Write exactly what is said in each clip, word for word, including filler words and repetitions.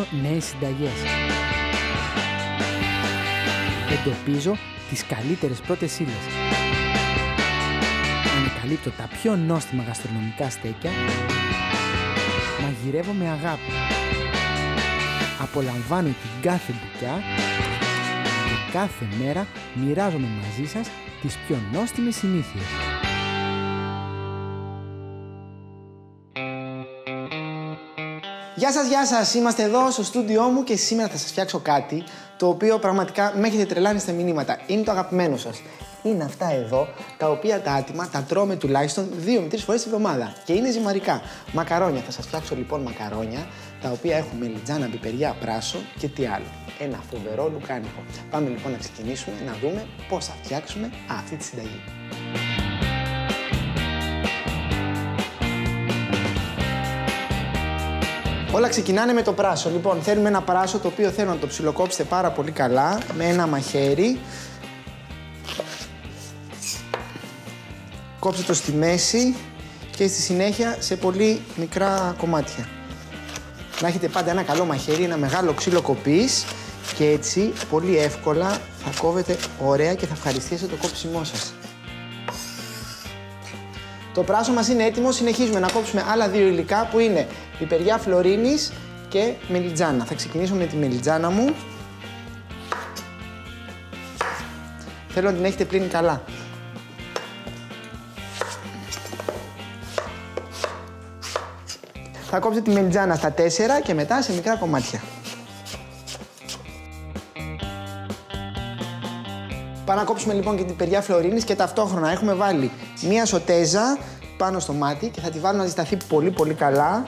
εντοπίζω νέες συνταγές. Εντοπίζω τις καλύτερες πρώτες ύλες. Ανακαλύπτω τα πιο νόστιμα γαστρονομικά στέκια. Μαγειρεύω με αγάπη. Απολαμβάνω την κάθε μπουκιά και κάθε μέρα μοιράζομαι μαζί σας τις πιο νόστιμες συνήθειες. Γεια σας, γεια σας! Είμαστε εδώ στο στούντιό μου και σήμερα θα σας φτιάξω κάτι το οποίο πραγματικά με έχετε τρελάνει στα μηνύματα. Είναι το αγαπημένο σας. Είναι αυτά εδώ, τα οποία τα άτομα τα τρώμε τουλάχιστον δύο με τρεις φορές τη βδομάδα. Και είναι ζυμαρικά. Μακαρόνια. Θα σας φτιάξω λοιπόν μακαρόνια, τα οποία έχουμε λιτζάνα, πιπεριά, πράσο και τι άλλο. Ένα φοβερό λουκάνικο. Πάμε λοιπόν να ξεκινήσουμε να δούμε πώς θα φτιάξουμε αυτή τη συνταγή. Όλα ξεκινάνε με το πράσο. Λοιπόν, θέλουμε ένα πράσο το οποίο θέλω να το ψιλοκόψετε πάρα πολύ καλά με ένα μαχαίρι. Κόψτε το στη μέση και στη συνέχεια σε πολύ μικρά κομμάτια. Να έχετε πάντα ένα καλό μαχαίρι, ένα μεγάλο ξύλο κοπής και έτσι πολύ εύκολα θα κόβετε ωραία και θα ευχαριστήσετε το κόψιμό σας. Το πράσο μας είναι έτοιμο, συνεχίζουμε να κόψουμε άλλα δύο υλικά που είναι πιπεριά φλωρίνης και μελιτζάνα. Θα ξεκινήσω με τη μελιτζάνα μου. Θέλω να την έχετε πλύνει καλά. Θα κόψετε τη μελιτζάνα στα τέσσερα και μετά σε μικρά κομμάτια. Πάμε να κόψουμε λοιπόν και την πιπεριά φλωρίνης και ταυτόχρονα έχουμε βάλει μία σοτέζα πάνω στο μάτι και θα τη βάλουμε να ζεσταθεί πολύ πολύ καλά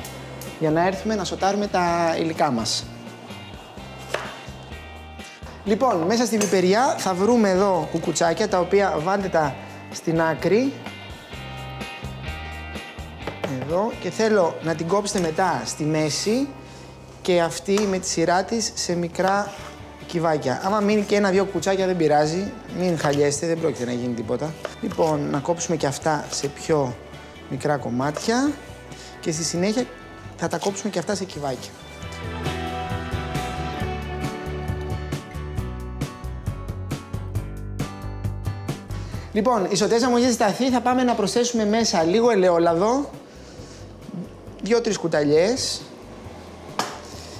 για να έρθουμε να σοτάρουμε τα υλικά μας. Λοιπόν, μέσα στην πιπεριά θα βρούμε εδώ κουκουτσάκια τα οποία βάλτε τα στην άκρη. Εδώ και θέλω να την κόψετε μετά στη μέση και αυτή με τη σειρά της σε μικρά κυβάκια. Άμα μείνει και ένα-δυο κουτσάκια δεν πειράζει, μην χαλιέστε, δεν πρόκειται να γίνει τίποτα. Λοιπόν, να κόψουμε και αυτά σε πιο μικρά κομμάτια και στη συνέχεια θα τα κόψουμε και αυτά σε κυβάκια. Λοιπόν, η σοτέζα μου έχει ζεσταθεί, θα πάμε να προσθέσουμε μέσα λίγο ελαιόλαδο, δύο-τρεις κουταλιές.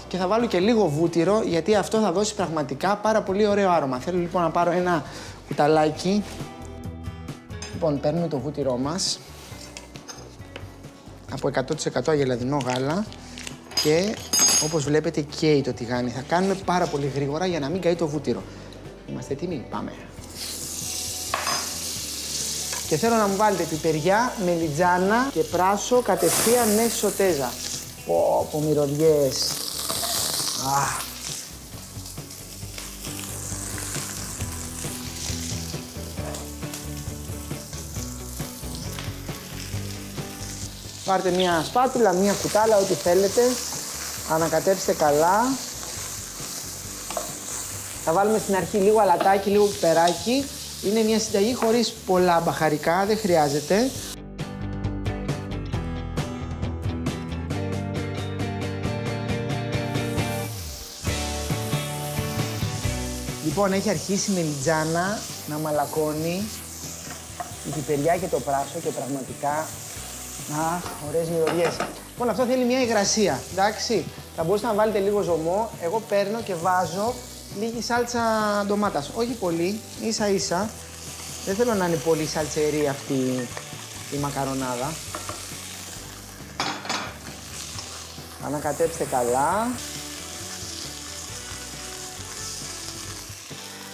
Και θα βάλω και λίγο βούτυρο, γιατί αυτό θα δώσει πραγματικά πάρα πολύ ωραίο άρωμα. Θέλω λοιπόν να πάρω ένα κουταλάκι. Λοιπόν, παίρνουμε το βούτυρό μας από εκατό τοις εκατό αγελαδινό γάλα και όπως βλέπετε καίει το τηγάνι. Θα κάνουμε πάρα πολύ γρήγορα για να μην καεί το βούτυρο. Είμαστε έτοιμοι, πάμε. Και θέλω να μου βάλετε πιπεριά, μελιτζάνα και πράσο κατευθείαν μέσα σοτέζα. Πω, πω, μυρωδιές. Ah. Πάρτε μία σπάτουλα, μία κουτάλα, ό,τι θέλετε. Ανακατέψτε καλά. Θα βάλουμε στην αρχή λίγο αλατάκι, λίγο πιπεράκι. Είναι μια συνταγή χωρίς πολλά μπαχαρικά, δεν χρειάζεται. Λοιπόν, έχει αρχίσει η μελιτζάνα να μαλακώνει η πιπεριά και το πράσο και πραγματικά, αχ, ωραίες μυρωδιές. Λοιπόν, αυτό θέλει μια υγρασία, εντάξει. Θα μπορούσατε να βάλετε λίγο ζωμό. Εγώ παίρνω και βάζω λίγη σάλτσα ντομάτας. Όχι πολύ, ίσα ίσα. Δεν θέλω να είναι πολύ σαλτσερή αυτή η μακαρονάδα. Ανακατέψτε καλά.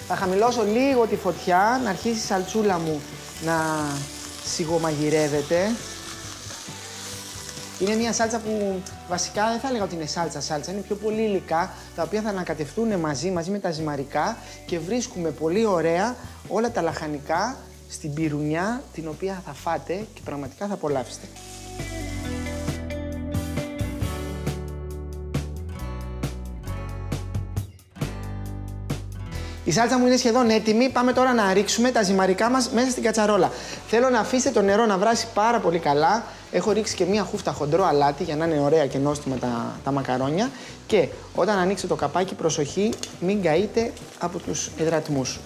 Θα χαμηλώσω λίγο τη φωτιά, να αρχίσει η σαλτσούλα μου να σιγομαγειρεύεται. Είναι μια σάλτσα που βασικά δεν θα έλεγα ότι είναι σάλτσα-σάλτσα, είναι πιο πολύ υλικά, τα οποία θα ανακατευτούν μαζί, μαζί με τα ζυμαρικά και βρίσκουμε πολύ ωραία όλα τα λαχανικά στην πυρουνιά, την οποία θα φάτε και πραγματικά θα απολαύσετε. Η σάλτσα μου είναι σχεδόν έτοιμη. Πάμε τώρα να ρίξουμε τα ζυμαρικά μας μέσα στην κατσαρόλα. Θέλω να αφήσετε το νερό να βράσει πάρα πολύ καλά. έχω ρίξει και μία χούφτα χοντρό αλάτι για να είναι ωραία και νόστιμα τα, τα μακαρόνια. Και όταν ανοίξετε το καπάκι, προσοχή, μην καείτε από τους υδρατμούς.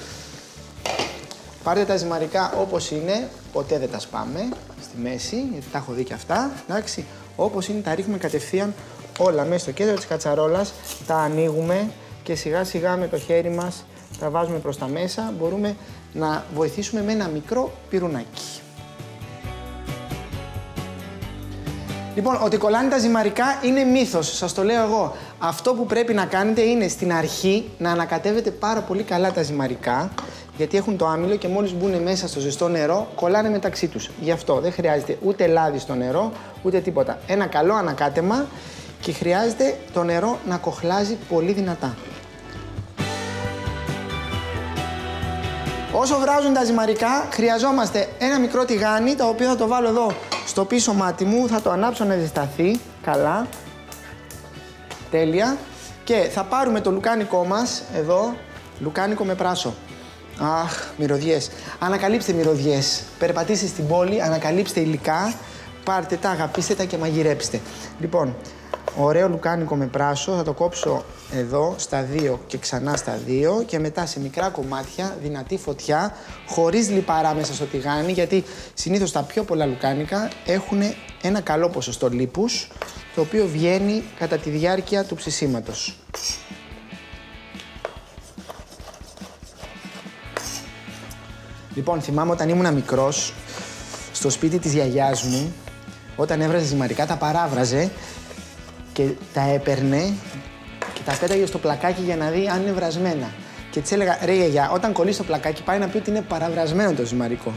Πάρτε τα ζυμαρικά όπως είναι, ποτέ δεν τα σπάμε στη μέση, γιατί τα έχω δει και αυτά. Εντάξει, όπως είναι, τα ρίχνουμε κατευθείαν όλα μέσα στο κέντρο της κατσαρόλας, τα ανοίγουμε και σιγά σιγά με το χέρι μας τα βάζουμε προς τα μέσα. Μπορούμε να βοηθήσουμε με ένα μικρό πυρουνάκι. Λοιπόν, ότι κολλάνε τα ζυμαρικά είναι μύθος, σας το λέω εγώ. Αυτό που πρέπει να κάνετε είναι στην αρχή να ανακατεύετε πάρα πολύ καλά τα ζυμαρικά, γιατί έχουν το άμυλο και μόλις μπουν μέσα στο ζεστό νερό, κολλάνε μεταξύ τους. Γι' αυτό δεν χρειάζεται ούτε λάδι στο νερό, ούτε τίποτα. Ένα καλό ανακάτεμα και χρειάζεται το νερό να κοχλάζει πολύ δυνατά. Όσο βράζουν τα ζυμαρικά, χρειαζόμαστε ένα μικρό τηγάνι, το οποίο θα το βάλω εδώ στο πίσω μάτι μου, θα το ανάψω να ζεσταθεί καλά. Τέλεια. Και θα πάρουμε το λουκάνικο μας, εδώ, λουκάνικο με πράσο. Αχ, μυρωδιές. Ανακαλύψτε μυρωδιές. Περπατήστε στην πόλη, ανακαλύψτε υλικά, πάρτε τα, αγαπήστε τα και μαγειρέψτε. Λοιπόν, ωραίο λουκάνικο με πράσο, θα το κόψω εδώ στα δύο και ξανά στα δύο και μετά σε μικρά κομμάτια, δυνατή φωτιά, χωρίς λιπαρά μέσα στο τηγάνι, γιατί συνήθως τα πιο πολλά λουκάνικα έχουν ένα καλό ποσοστό λίπους, το οποίο βγαίνει κατά τη διάρκεια του ψησίματος. Λοιπόν, θυμάμαι όταν ήμουν μικρός, στο σπίτι της γιαγιάς μου, όταν έβραζε ζυμαρικά, τα παράβραζε και τα έπαιρνε και τα πέταγε στο πλακάκι για να δει αν είναι βρασμένα. Και της έλεγα, ρε γιαγιά, όταν κολλήσει το πλακάκι πάει να πει ότι είναι παραβρασμένο το ζυμαρικό.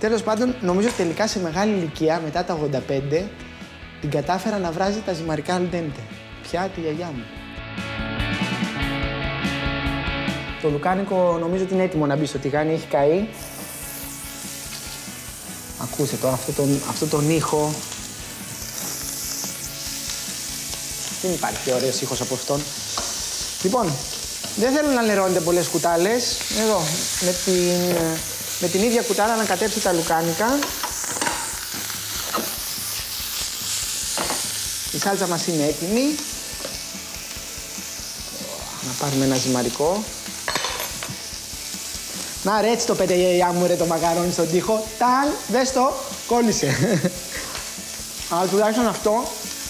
Τέλος πάντων, νομίζω ότι τελικά σε μεγάλη ηλικία, μετά τα ογδόντα πέντε, την κατάφερα να βράζει τα ζυμαρικά al dente. Πια τη γιαγιά μου. Το λουκάνικο νομίζω ότι είναι έτοιμο να μπει στο τηγάνι, έχει καεί. Ακούστε το, αυτό τον, αυτό τον ήχο. Δεν υπάρχει πιο ωραίος ήχος από αυτόν. Λοιπόν, δεν θέλω να λερώνετε πολλές κουτάλες. Εδώ, με την, με την ίδια κουτάλα να κατέψω τα λουκάνικα. Η σάλτσα μας είναι έτοιμη. Να πάρουμε ένα ζυμαρικό. Να ρε, έτσι το πέταγε η γιαγιά μου ρε το μακαρόνι στον τοίχο. Ταν, δες το, κόλλησε. Αλλά τουλάχιστον αυτό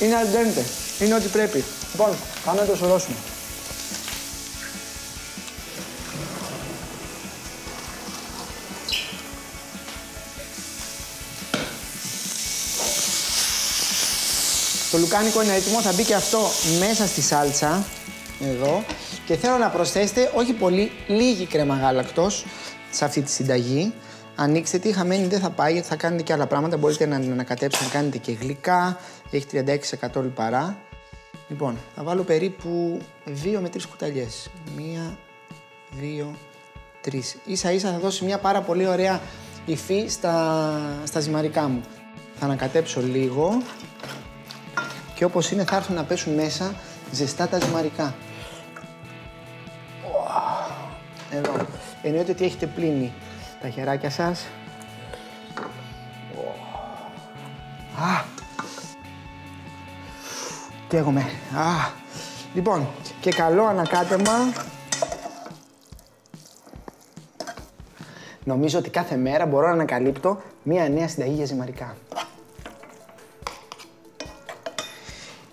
είναι al dente. Είναι ό,τι πρέπει. Λοιπόν, πάμε να το σωρώσουμε. Το λουκάνικο είναι έτοιμο, θα μπει και αυτό μέσα στη σάλτσα. Εδώ. Και θέλω να προσθέσετε, όχι πολύ, λίγη κρέμα γάλακτος σε αυτή τη συνταγή. Ανοίξτε τη, χαμένη δεν θα πάει, γιατί θα κάνετε και άλλα πράγματα. Μπορείτε να την ανακατέψετε, να κάνετε και γλυκά. Έχει τριάντα έξι τοις εκατό λιπαρά. Λοιπόν, θα βάλω περίπου δύο με τρεις κουταλιές. Μία, δύο, τρεις. Ίσα-ίσα θα δώσει μια πάρα πολύ ωραία υφή στα, στα ζυμαρικά μου. Θα ανακατέψω λίγο και όπως είναι θα έρθουν να πέσουν μέσα ζεστά τα ζυμαρικά. Εδώ. Εννοείται ότι έχετε πλύνει τα χεράκια σας. Α! Καίγομαι. Α! Λοιπόν, και καλό ανακάτεμα. Νομίζω ότι κάθε μέρα μπορώ να ανακαλύπτω μία νέα συνταγή για ζυμαρικά.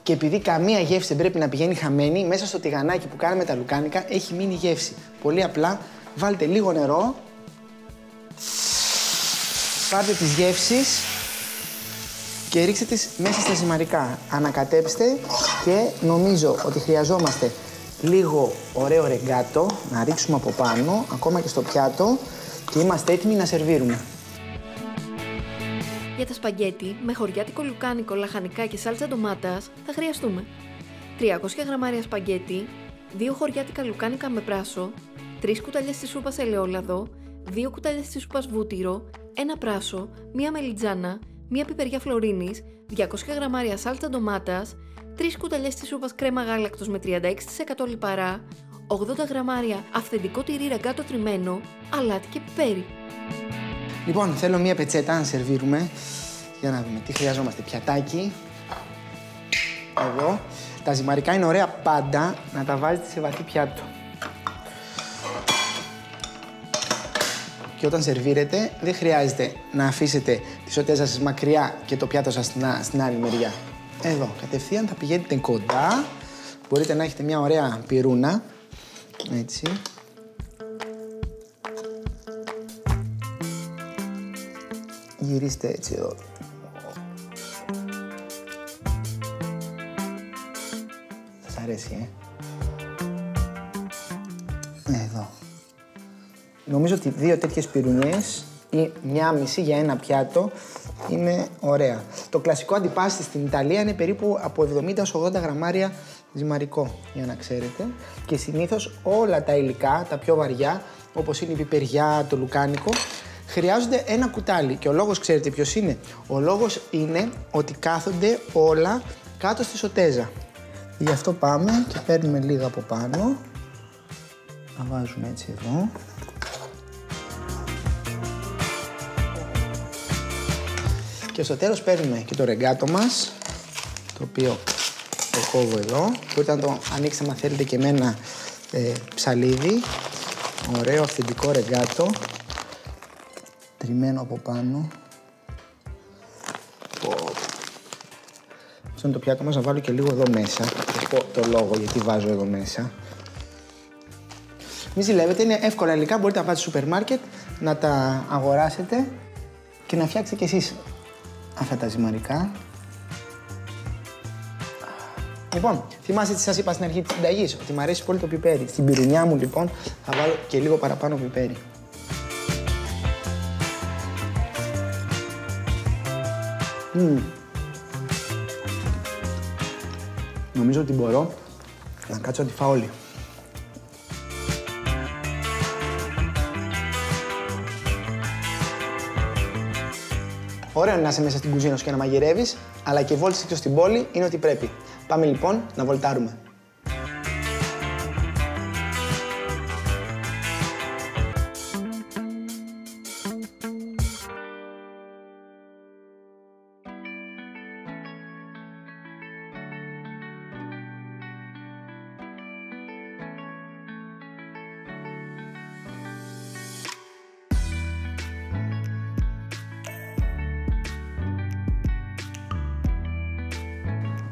Και επειδή καμία γεύση δεν πρέπει να πηγαίνει χαμένη, μέσα στο τηγανάκι που κάναμε τα λουκάνικα έχει μείνει γεύση. Πολύ απλά, βάλτε λίγο νερό, πάρτε τις γεύσεις και ρίξτε τις μέσα στα ζυμαρικά. Ανακατέψτε και νομίζω ότι χρειαζόμαστε λίγο ωραίο ρεγκάτο, να ρίξουμε από πάνω, ακόμα και στο πιάτο και είμαστε έτοιμοι να σερβίρουμε. Για τα σπαγκέτι με χωριάτικο λουκάνικο, λαχανικά και σάλτσα ντομάτας θα χρειαστούμε τριακόσια γραμμάρια σπαγκέτι, δύο χωριάτικα λουκάνικα με πράσο, τρεις κουταλιές της σούπας ελαιόλαδο, δύο κουταλιές της σούπας βούτυρο, ένα πράσο, μία μελιτζάνα, μία πιπεριά φλωρίνης, διακόσια γραμμάρια σάλτσα ντομάτας, τρεις κουταλιές της σούπας κρέμα γάλακτος με τριάντα έξι τοις εκατό λιπαρά, ογδόντα γραμμάρια αυθεντικό τυρί ραγκάτο τριμμένο, αλάτι και πιπέρι. Λοιπόν, θέλω μία πετσέτα, αν σερβίρουμε, Για να δούμε τι χρειαζόμαστε. Πιατάκι. Εδώ. Τα ζυμαρικά είναι ωραία πάντα να τα βάζετε σε βαθύ πιάτο. Και όταν σερβίρετε, δεν χρειάζεται να αφήσετε τις σοτές σας μακριά και το πιάτο σας στην άλλη μεριά. Εδώ, κατευθείαν θα πηγαίνετε κοντά. Μπορείτε να έχετε μια ωραία πυρούνα. Έτσι. Γυρίστε έτσι εδώ. Σας αρέσει, ε? Εδώ. Νομίζω ότι δύο τέτοιες πυρουνές ή μια μισή για ένα πιάτο είναι ωραία. Το κλασικό αντιπάστη στην Ιταλία είναι περίπου από εβδομήντα έως ογδόντα γραμμάρια ζυμαρικό, για να ξέρετε. Και συνήθως όλα τα υλικά, τα πιο βαριά, όπως είναι η πιπεριά, το λουκάνικο, χρειάζονται ένα κουτάλι. Και ο λόγος, ξέρετε ποιος είναι? Ο λόγος είναι ότι κάθονται όλα κάτω στη σοτέζα. Γι' αυτό πάμε και παίρνουμε λίγα από πάνω. Τα βάζουμε έτσι εδώ. Και στο τέλος παίρνουμε και το ρεγκάτο μας, το οποίο το κόβω εδώ. Μπορείτε να το ανοίξετε, αν θέλετε, και με ένα ε, ψαλίδι. Ωραίο, αυθεντικό ρεγκάτο. Τριμμένο από πάνω. Αυτό είναι το πιάτο μας, να βάλω και λίγο εδώ μέσα. Έχω το λόγο γιατί βάζω εδώ μέσα. Μη ζηλεύετε, είναι εύκολα υλικά. Μπορείτε να πάτε στο σούπερ μάρκετ, να τα αγοράσετε και να φτιάξετε κι εσείς αυτά τα ζυμαρικά. Λοιπόν, θυμάστε τι σας είπα στην αρχή της συνταγής, ότι μου αρέσει πολύ το πιπέρι. Στην πυρουνιά μου, λοιπόν, θα βάλω και λίγο παραπάνω πιπέρι. Mm. Νομίζω ότι μπορώ να κάτσω να τη φάω όλη. Ωραίο να είσαι μέσα στην κουζίνα σου και να μαγειρεύεις, αλλά και βόλτες έξω στην πόλη είναι ότι πρέπει. Πάμε λοιπόν να βολτάρουμε.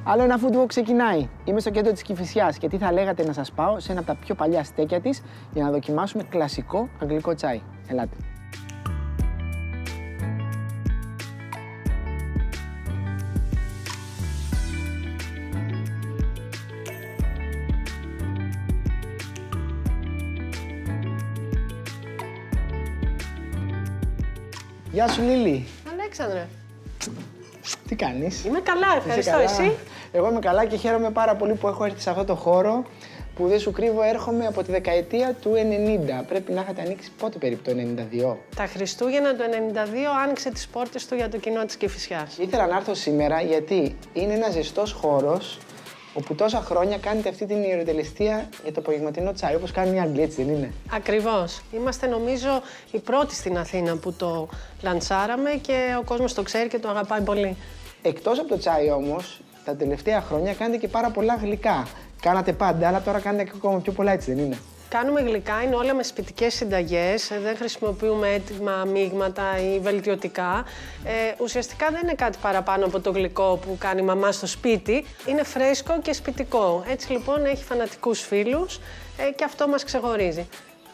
Άλλο ένα food walk ξεκινάει. Είμαι στο κέντρο της Κηφισιάς και τι θα λέγατε να σας πάω σε ένα από τα πιο παλιά στέκια της για να δοκιμάσουμε κλασικό αγγλικό τσάι. Ελάτε. Γεια σου, Λίλη. Αλέξανδρε. Τι κάνεις? Είμαι καλά, ευχαριστώ. Καλά. Εσύ? Εγώ είμαι καλά και χαίρομαι πάρα πολύ που έχω έρθει σε αυτό το χώρο που, δεν σου κρύβω, έρχομαι από τη δεκαετία του ενενήντα. Πρέπει να είχατε ανοίξει πότε περίπου, το ενενήντα δύο? Τα Χριστούγεννα του ενενήντα δύο άνοιξε τις πόρτες του για το κοινό της Κηφισιάς. Ήθελα να έρθω σήμερα γιατί είναι ένας ζεστός χώρος όπου τόσα χρόνια κάνετε αυτή την ιεροτελεστία για το απογευματινό τσάι, όπως κάνει η Αγγλία, έτσι δεν είναι? Ακριβώς. Είμαστε, νομίζω, οι πρώτοι στην Αθήνα που το λαντσάραμε και ο κόσμος το ξέρει και το αγαπάει πολύ. Εκτός από το τσάι, όμως, τα τελευταία χρόνια κάνετε και πάρα πολλά γλυκά. Κάνατε πάντα, αλλά τώρα κάνετε ακόμα πιο πολλά, έτσι δεν είναι? Κάνουμε γλυκά, είναι όλα με σπιτικές συνταγές, δεν χρησιμοποιούμε έτοιμα μείγματα ή βελτιωτικά. Ε, ουσιαστικά δεν είναι κάτι παραπάνω από το γλυκό που κάνει η μαμά στο σπίτι. Είναι φρέσκο και σπιτικό. Έτσι λοιπόν έχει φανατικούς φίλους ε, και αυτό μας ξεχωρίζει.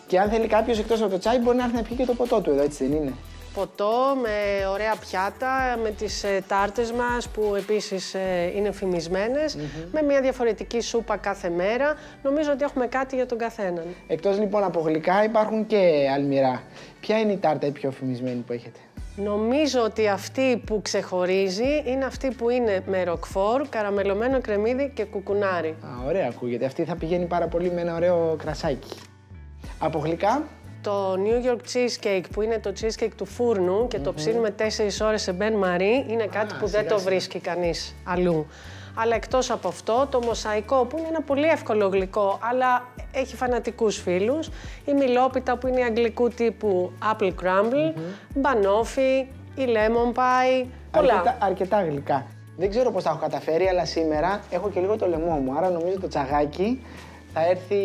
Και αν θέλει κάποιος εκτός από το τσάι μπορεί να έρθει να πιει και το ποτό του εδώ, έτσι δεν είναι? Ποτό με ωραία πιάτα, με τις ε, τάρτες μας που επίσης ε, είναι φημισμένες, mm-hmm. με μια διαφορετική σούπα κάθε μέρα. Νομίζω ότι έχουμε κάτι για τον καθέναν. Εκτός λοιπόν από γλυκά υπάρχουν και αλμυρά. Ποια είναι η τάρτα η πιο φημισμένη που έχετε? Νομίζω ότι αυτή που ξεχωρίζει είναι αυτή που είναι με ροκφόρ, καραμελωμένο κρεμμύδι και κουκουνάρι. Α, ωραία ακούγεται. Αυτή θα πηγαίνει πάρα πολύ με ένα ωραίο κρασάκι. Από γλυκά? Το New York Cheesecake, που είναι το cheesecake του φούρνου και mm-hmm. το ψήνουμε τέσσερις ώρες σε μπεν μαρί, είναι κάτι ah, που δεν το βρίσκει κανείς αλλού. Αλλά εκτός από αυτό, το μοσαϊκό, που είναι ένα πολύ εύκολο γλυκό, αλλά έχει φανατικούς φίλους. Η μιλόπιτα, που είναι αγγλικού τύπου apple crumble, mm-hmm. μπανόφι, η lemon pie, αρκετά, αρκετά γλυκά. Δεν ξέρω πώς θα έχω καταφέρει, αλλά σήμερα έχω και λίγο το λαιμό μου. Άρα νομίζω το τσαγάκι θα έρθει,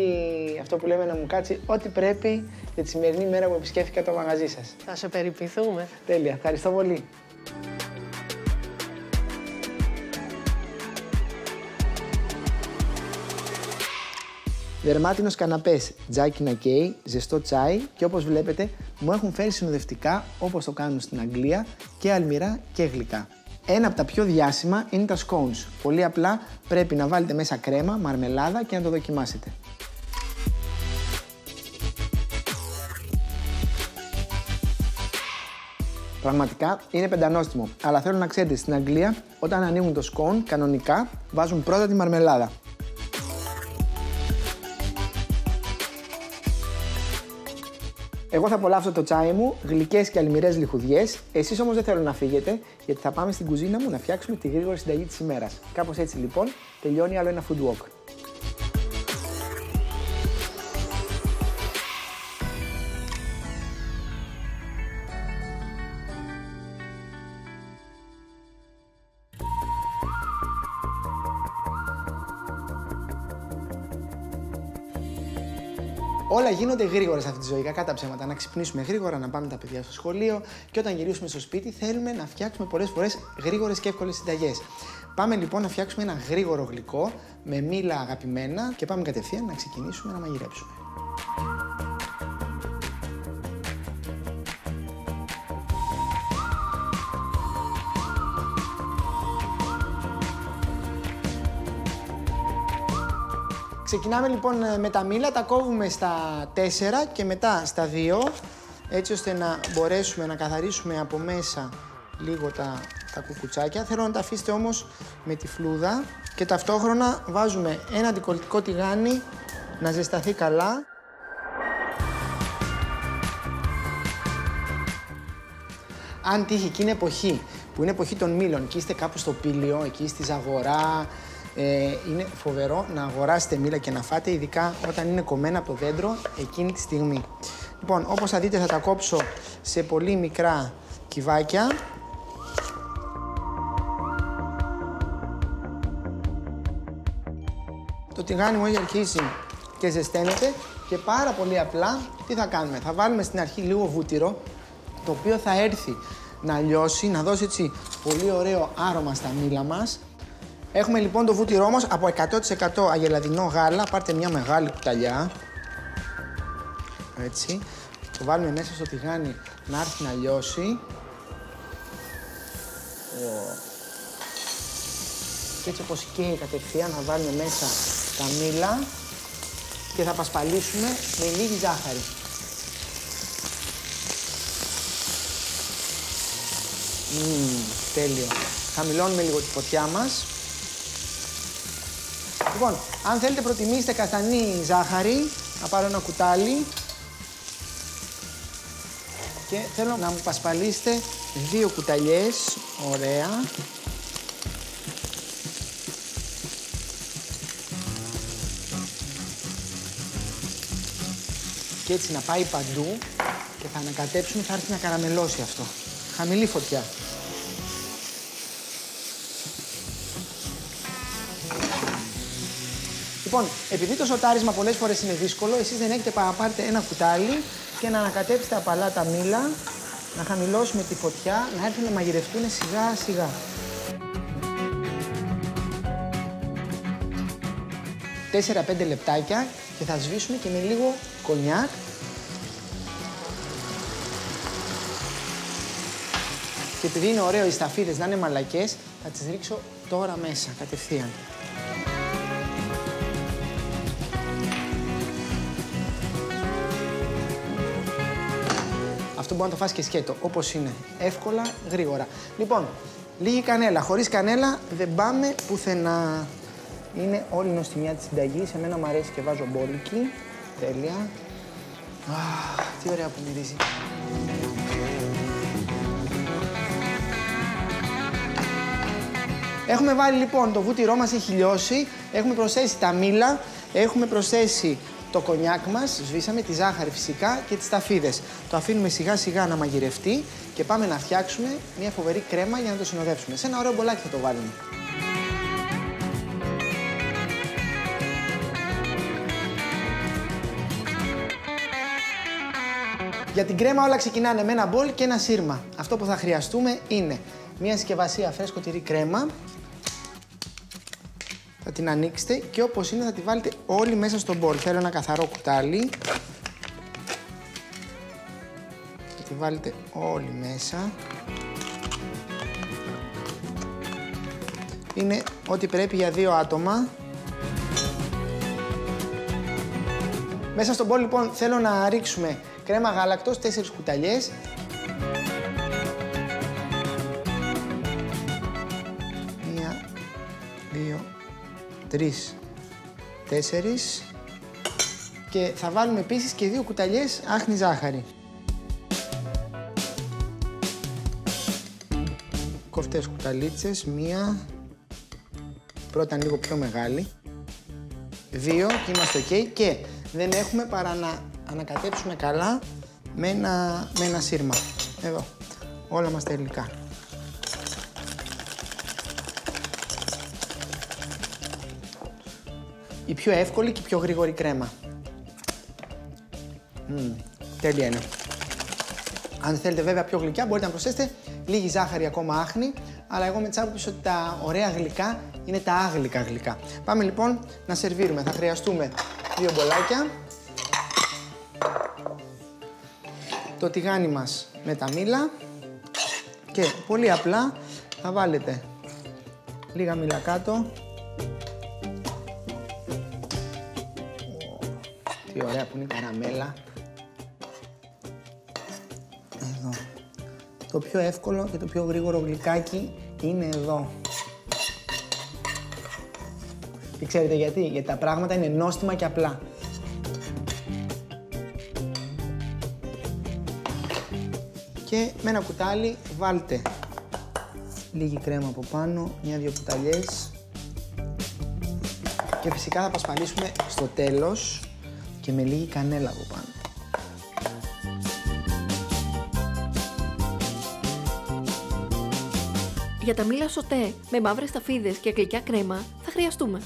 αυτό που λέμε, να μου κάτσει ό,τι πρέπει για τη σημερινή μέρα που επισκέφθηκα το μαγαζί σας. Θα σε περιποιηθούμε. Τέλεια. Ευχαριστώ πολύ. Δερμάτινος καναπές, τζάκι να καίει, ζεστό τσάι και όπως βλέπετε μου έχουν φέρει συνοδευτικά όπως το κάνουν στην Αγγλία και αλμυρά και γλυκά. Ένα από τα πιο διάσημα είναι τα scones. Πολύ απλά πρέπει να βάλετε μέσα κρέμα, μαρμελάδα και να το δοκιμάσετε. Πραγματικά είναι πεντανόστιμο, αλλά θέλω να ξέρετε στην Αγγλία όταν ανοίγουν το σκόν κανονικά βάζουν πρώτα τη μαρμελάδα. Εγώ θα απολαύσω το τσάι μου, γλυκές και αλμυρές λιχουδιές. Εσείς όμως δεν θέλω να φύγετε, γιατί θα πάμε στην κουζίνα μου να φτιάξουμε τη γρήγορη συνταγή της ημέρας. Κάπως έτσι λοιπόν τελειώνει άλλο ένα food walk. Όλα γίνονται γρήγορα σε αυτή τη ζωή, κακά τα ψέματα. Να ξυπνήσουμε γρήγορα, να πάμε τα παιδιά στο σχολείο και όταν γυρίσουμε στο σπίτι θέλουμε να φτιάξουμε πολλές φορές γρήγορες και εύκολες συνταγές. Πάμε λοιπόν να φτιάξουμε ένα γρήγορο γλυκό με μήλα αγαπημένα και πάμε κατευθείαν να ξεκινήσουμε να μαγειρέψουμε. Ξεκινάμε λοιπόν με τα μήλα, τα κόβουμε στα τέσσερα και μετά στα δύο, έτσι ώστε να μπορέσουμε να καθαρίσουμε από μέσα λίγο τα, τα κουκουτσάκια. Θέλω να τα αφήσετε όμως με τη φλούδα και ταυτόχρονα βάζουμε ένα αντικολλητικό τηγάνι να ζεσταθεί καλά. Αν τύχει εκείνη εποχή, που είναι εποχή των μήλων και είστε κάπου στο Πήλιο, εκεί στη Ζαγορά, είναι φοβερό να αγοράσετε μήλα και να φάτε, ειδικά όταν είναι κομμένα από το δέντρο εκείνη τη στιγμή. Λοιπόν, όπως θα δείτε θα τα κόψω σε πολύ μικρά κυβάκια. Το τηγάνι μου έχει αρχίσει και ζεσταίνεται και πάρα πολύ απλά τι θα κάνουμε. Θα βάλουμε στην αρχή λίγο βούτυρο, το οποίο θα έρθει να λιώσει, να δώσει έτσι πολύ ωραίο άρωμα στα μήλα μας. Έχουμε λοιπόν το βούτυρό μας από εκατό τοις εκατό αγελαδινό γάλα. Πάρτε μια μεγάλη κουταλιά. Έτσι. Το βάλουμε μέσα στο τηγάνι να έρθει να λιώσει. Και έτσι όπως καίει κατευθείαν να βάλουμε μέσα τα μήλα και θα πασπαλίσουμε με λίγη ζάχαρη. Μμμ, τέλειο. Χαμηλώνουμε λίγο τη φωτιά μας. Λοιπόν, αν θέλετε προτιμήστε καστανή ζάχαρη, να πάρω ένα κουτάλι και θέλω να μου πασπαλίσετε δύο κουταλιές, ωραία. Και έτσι να πάει παντού και θα ανακατέψουμε, θα έρθει να καραμελώσει αυτό. Χαμηλή φωτιά. Λοιπόν, επειδή το σοτάρισμα πολλές φορές είναι δύσκολο, εσείς δεν έχετε παρά να πάρετε ένα κουτάλι και να ανακατέψετε απαλά τα μήλα, να χαμηλώσουμε τη φωτιά, να έρθουν να μαγειρευτούν σιγά σιγά. τέσσερα πέντε λεπτάκια και θα σβήσουμε και με λίγο κονιάκ. Και επειδή είναι ωραίο οι σταφίδες να είναι μαλακές, θα τις ρίξω τώρα μέσα, κατευθείαν. Αυτό μπορεί να το φας και σκέτο, όπως είναι. Εύκολα, γρήγορα. Λοιπόν, λίγη κανέλα. Χωρίς κανέλα δεν πάμε πουθενά. Είναι όλη η νοστιμιά της συνταγής. Εμένα μου αρέσει και βάζω μπόλικη. Τέλεια. Α, τι ωραία που μυρίζει. Έχουμε βάλει λοιπόν, το βούτυρό μας έχει λιώσει. Έχουμε προσθέσει τα μήλα. Έχουμε προσθέσει το κονιάκ μας, σβήσαμε τη ζάχαρη φυσικά και τις ταφίδες. Το αφήνουμε σιγά σιγά να μαγειρευτεί και πάμε να φτιάξουμε μια φοβερή κρέμα για να το συνοδεύσουμε. Σε ένα ωραίο μπολάκι θα το βάλουμε. Για την κρέμα όλα ξεκινάνε με ένα μπολ και ένα σύρμα. Αυτό που θα χρειαστούμε είναι μια συσκευασία φρέσκο τυρί κρέμα. Θα την ανοίξετε και όπως είναι θα τη βάλετε όλη μέσα στο μπολ. Θέλω ένα καθαρό κουτάλι. Θα τη βάλετε όλη μέσα. Είναι ό,τι πρέπει για δύο άτομα. Μέσα στο μπολ λοιπόν θέλω να ρίξουμε κρέμα γάλακτος, τέσσερις κουταλιές. Μία, δύο, τρεις, τέσσερις. Και θα βάλουμε επίσης και δύο κουταλιές άχνη ζάχαρη. Κοφτές κουταλίτσες, μία. Πρώτα είναι λίγο πιο μεγάλη. Δύο, και είμαστε ok. Και δεν έχουμε παρά να ανακατέψουμε καλά με ένα, με ένα σύρμα. Εδώ, όλα μας τα υλικά. Η πιο εύκολη και η πιο γρήγορη κρέμα. Mm, τέλεια είναι. Αν θέλετε βέβαια πιο γλυκιά, μπορείτε να προσθέσετε λίγη ζάχαρη ακόμα άχνη, αλλά εγώ με τσάπω ότι τα ωραία γλυκά είναι τα άγλυκα γλυκά. Πάμε λοιπόν να σερβίρουμε. Θα χρειαστούμε δύο μπολάκια. Το τηγάνι μας με τα μήλα και πολύ απλά θα βάλετε λίγα μήλα κάτω. Τι ωραία που είναι η καραμέλα. Εδώ. Το πιο εύκολο και το πιο γρήγορο γλυκάκι είναι εδώ. Και ξέρετε γιατί, γιατί τα πράγματα είναι νόστιμα και απλά. Και με ένα κουτάλι βάλτε λίγη κρέμα από πάνω, μια-δυο κουταλιές. Και φυσικά θα πασπαλίσουμε στο τέλος και με λίγη κανέλα από πάνω. Για τα μήλα σωτέ με μαύρες ταφίδες και γλυκιά κρέμα θα χρειαστούμε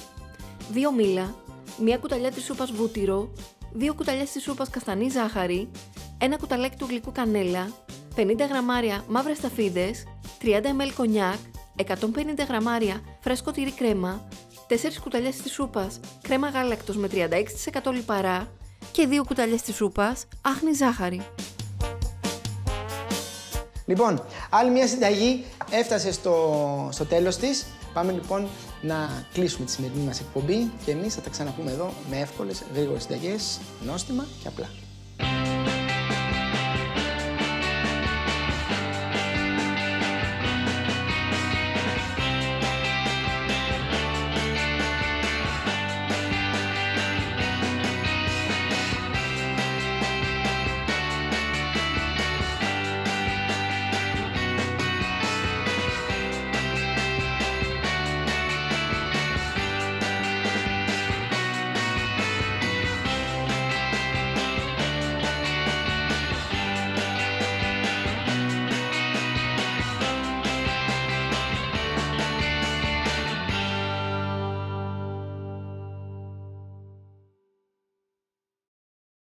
δύο μήλα, μια κουταλιά της σούπας βούτυρο, δύο κουταλιές της σούπας καστανή ζάχαρη, ένα κουταλάκι του γλυκού κανέλα, πενήντα γραμμάρια μαύρες ταφίδες, τριάντα μιλιλίτρα κονιάκ, εκατόν πενήντα γραμμάρια φρέσκο τυρί κρέμα, τέσσερις κουταλιές της σούπας κρέμα γάλακτος με τριάντα έξι τοις εκατό λιπαρά και δύο κουταλιές της σούπας άχνη ζάχαρη. Λοιπόν, άλλη μια συνταγή έφτασε στο, στο τέλος της. Πάμε λοιπόν να κλείσουμε τη σημερινή μας εκπομπή και εμείς θα τα ξαναπούμε εδώ με εύκολες, γρήγορες συνταγές, νόστιμα και απλά.